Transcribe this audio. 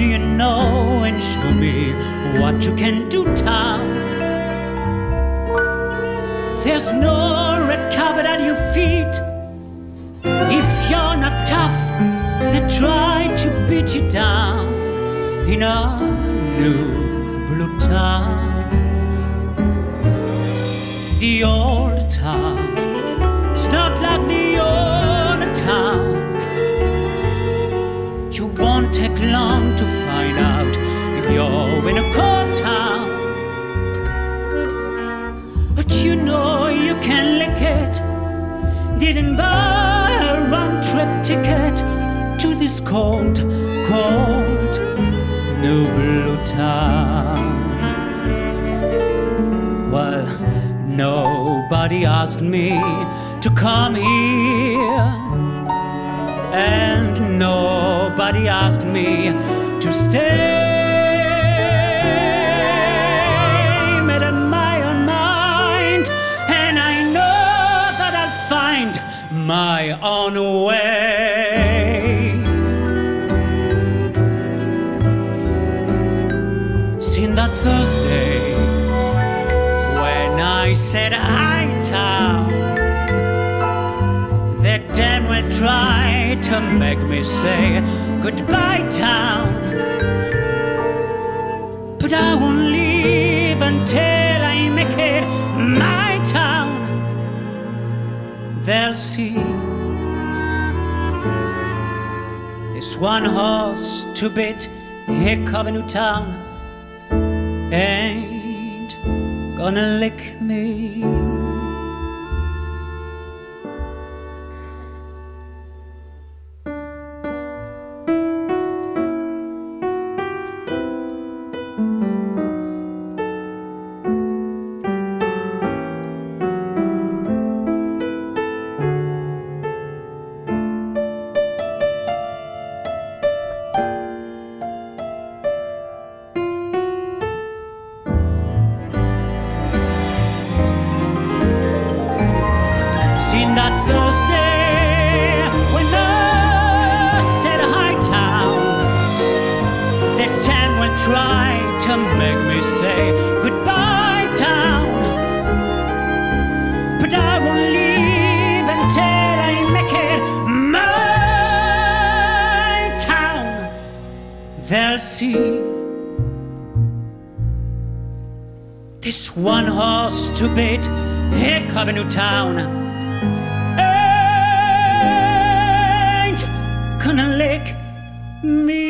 do you know, and show me what you can do, Tom. There's no red carpet at your feet. If you're not tough, they try to beat you down in a new blue town. The old town is not like the old town. You won't take long to find out if you're in a cold town. But you know you can lick it. Didn't buy a round-trip ticket to this cold, cold new blue town. Well, nobody asked me to come here, and nobody asked me to stay. Made up my own mind, and I know that I'll find my own way. Since that Thursday when I said hi, Tom, that damn will try to make me say goodbye, town. But I won't leave until I make it my town. They'll see this one horse to beat hick of a new town ain't gonna lick me. Seen that Thursday when I said hi, town, that time will try to make me say goodbye, town. But I won't leave until I make it my town. They'll see this one horse to beat hick of a new town ain't gonna lick me.